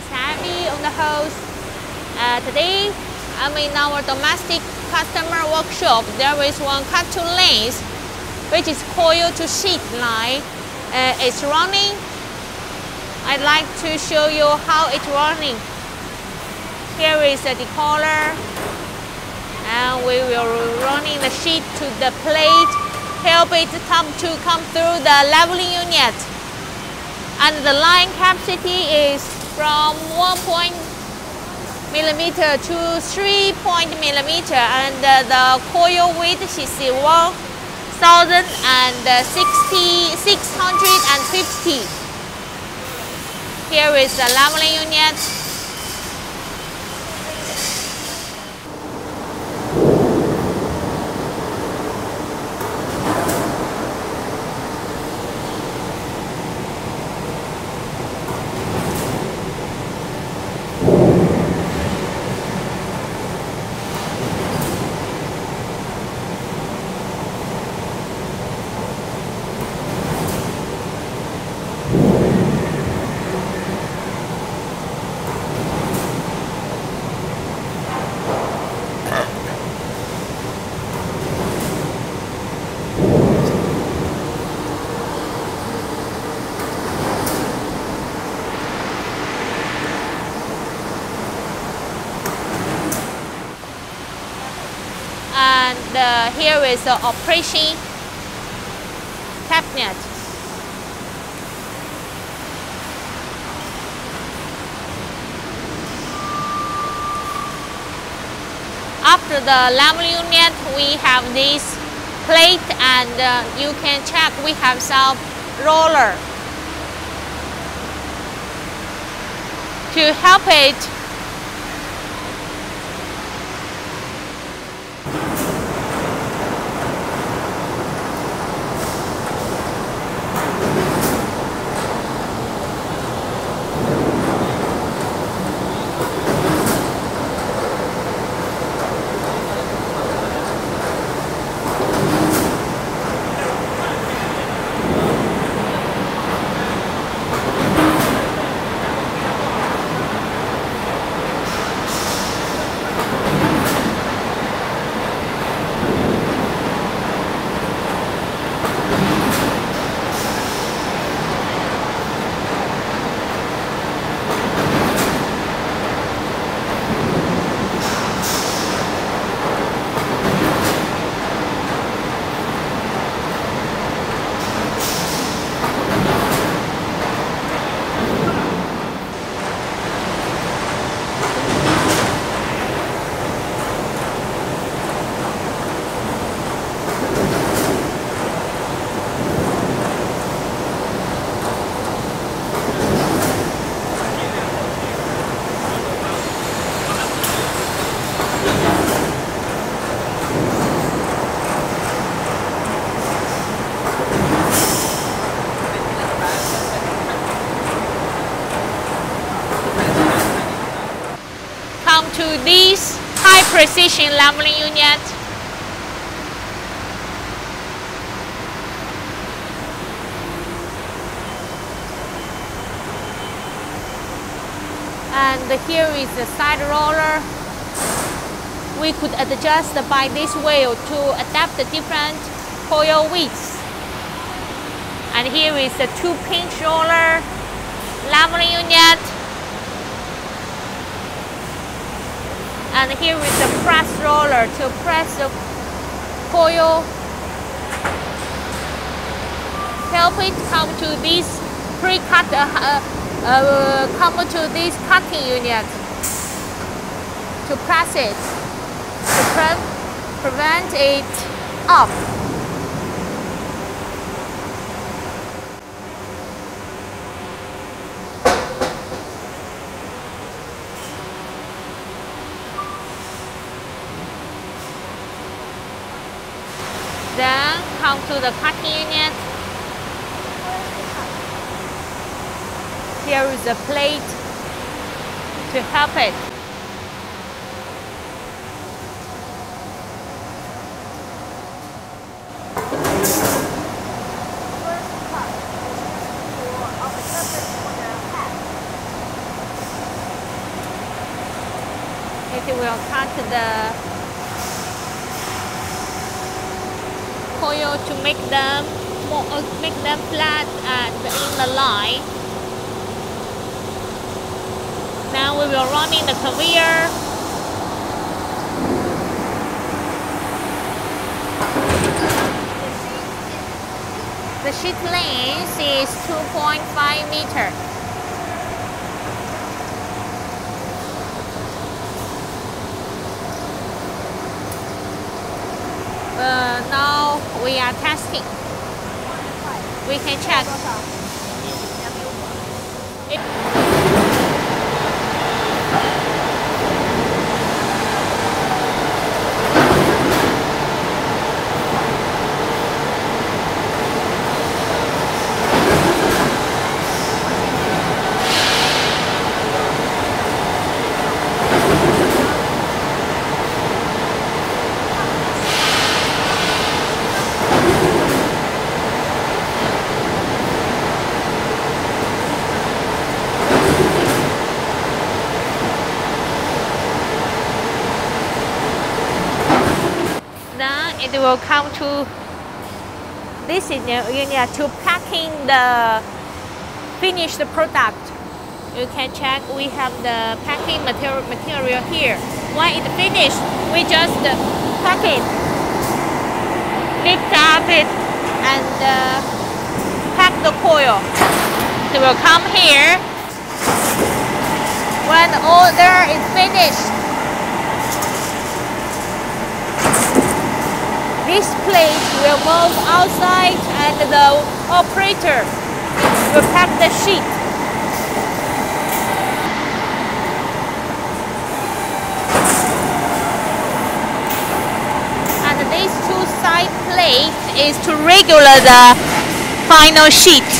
is Abby on the host. Today I'm in our domestic customer workshop. There is one cartoon lens which is coil to sheet line. It's running. I'd like to show you how it's running. Here is the decoller, and we will running the sheet to the plate, help it come through the leveling unit. And the line capacity is from 1 millimeter to 3 millimeter, and the coil width is 1,650. Here is the leveling unit. And here is the operation cabinet. After the leveling unit, we have this plate, and you can check we have some roller to help it. To this high precision leveling unit. And here is the side roller. We could adjust by this wheel to adapt the different coil widths. And here is the 2-pinch roller leveling unit. And here is the press roller to press the coil, help it come to this cutting unit to press it, to prevent it up. Then come to the cutting unit. Here is a plate to help it. if you will cut the coil to make them more, make them flat and in the line. Now we will run in the conveyor. The sheet length is 2.5 meters. Now we are testing. We can check. It will come to this is to packing the finished product. You can check we have the packing material here. When it's finished, we just pack it, lift up it, and pack the coil. It will come here. When the order is finished, this plate will move outside and the operator will pack the sheet. And these two side plates is to regulate the final sheet.